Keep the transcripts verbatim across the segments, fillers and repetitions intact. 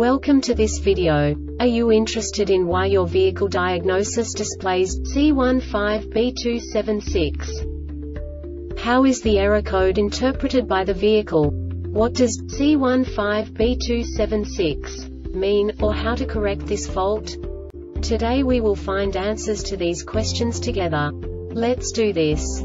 Welcome to this video. Are you interested in why your vehicle diagnosis displays C one five B two dash seventy-six? How is the error code interpreted by the vehicle? What does C one five B two dash seventy-six mean, or how to correct this fault? Today we will find answers to these questions together. Let's do this.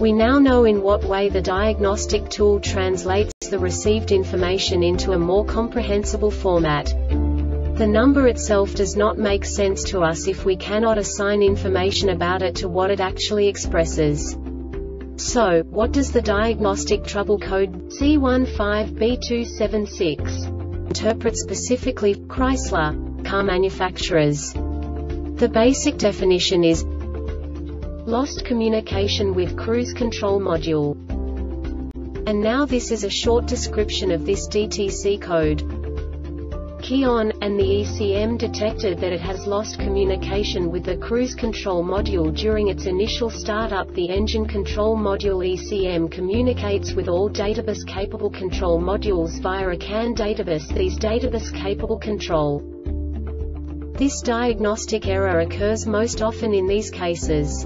We now know in what way the diagnostic tool translates the received information into a more comprehensible format. The number itself does not make sense to us if we cannot assign information about it to what it actually expresses. So, what does the diagnostic trouble code C one five B two dash seventy-six interpret specifically for Chrysler car manufacturers? The basic definition is lost communication with cruise control module. And now this is a short description of this D T C code. C A N, and the E C M detected that it has lost communication with the cruise control module during its initial startup. The engine control module E C M communicates with all databus-capable control modules via a C A N databus. These databus-capable control. This diagnostic error occurs most often in these cases.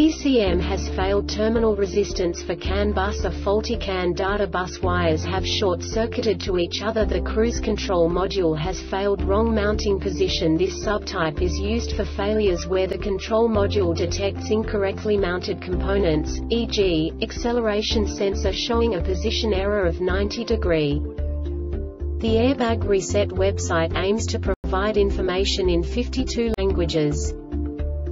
E C M has failed terminal resistance for C A N bus. A faulty C A N data bus wires have short-circuited to each other. The cruise control module has failed wrong mounting position. This subtype is used for failures where the control module detects incorrectly mounted components, for example, acceleration sensor showing a position error of ninety degrees. The Airbag Reset website aims to provide information in fifty-two languages.